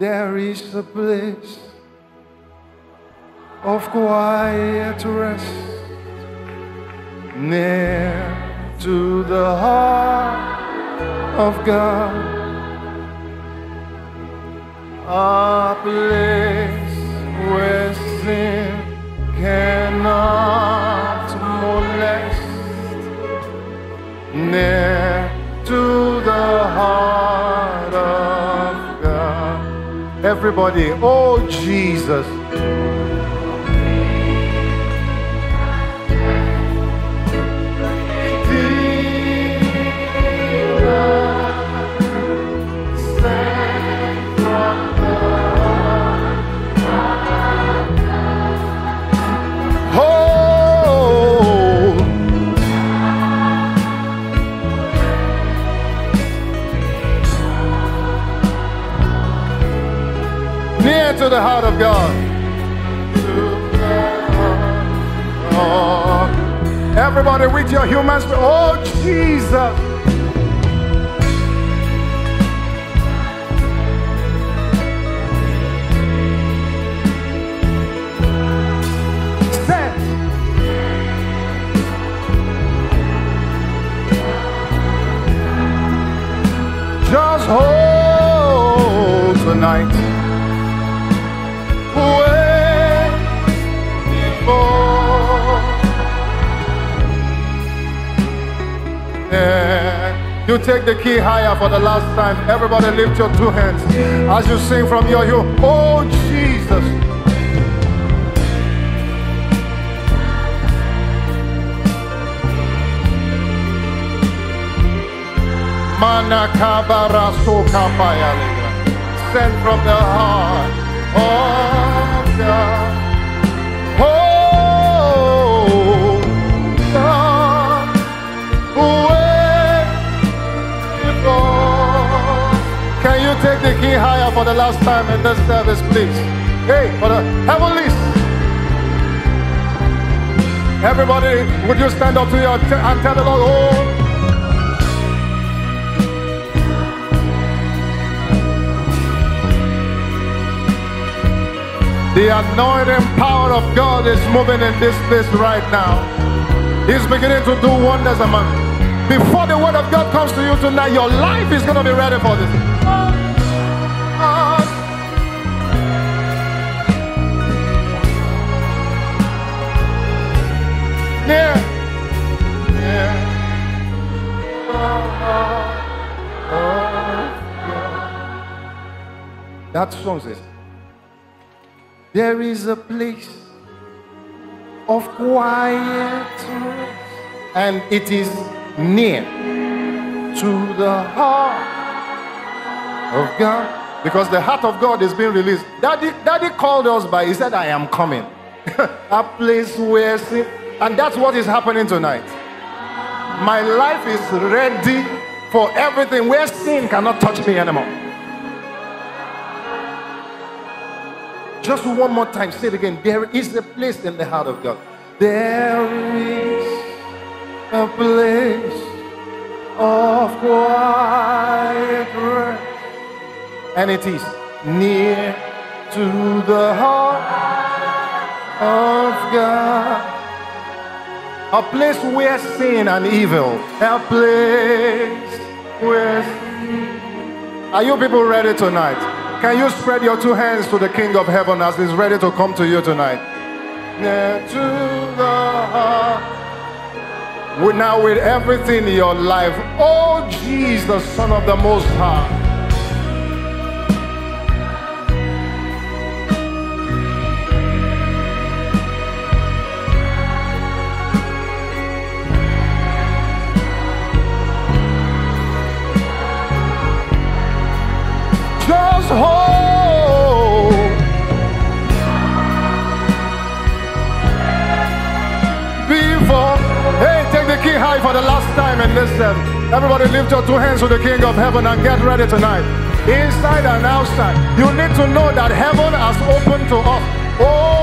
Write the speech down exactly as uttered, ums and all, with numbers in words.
There is a place of quiet rest near to the heart of God, a place where sin cannot molest, near to the heart of God. Everybody, oh Jesus. To the heart of God. Oh, everybody with your humans. Oh, Jesus. Set. Just hold tonight. Yeah. You take the key higher for the last time. Everybody lift your two hands as you sing from your you. Oh Jesus. Manakabara sokapaya. Send from the heart of God. Take the key higher for the last time in this service, please. Hey, for the heavenly. Everybody, would you stand up to your t and tell the Lord, oh. The anointing power of God is moving in this place right now. He's beginning to do wonders among you. Before the word of God comes to you tonight, your life is going to be ready for this. Yeah. Yeah. That song says, there is a place of quiet and it is near to the heart of God, because the heart of God is being released. Daddy, Daddy called us by, he said, I am coming. A place where sin. And that's what is happening tonight. My life is ready for everything where sin cannot touch me anymore. Just one more time, say it again. There is a place in the heart of God. There is a place of quiet rest, and it is near to the heart of God. A place where sin and evil. A place where sin. Are you people ready tonight? Can you spread your two hands to the King of Heaven as he's ready to come to you tonight? Near to the heart. Now with everything in your life. Oh Jesus, Son of the Most High. Hold. Before, hey, take the key high for the last time in this set. Everybody lift your two hands to the King of Heaven and get ready tonight. Inside and outside, you need to know that heaven has opened to us. Oh.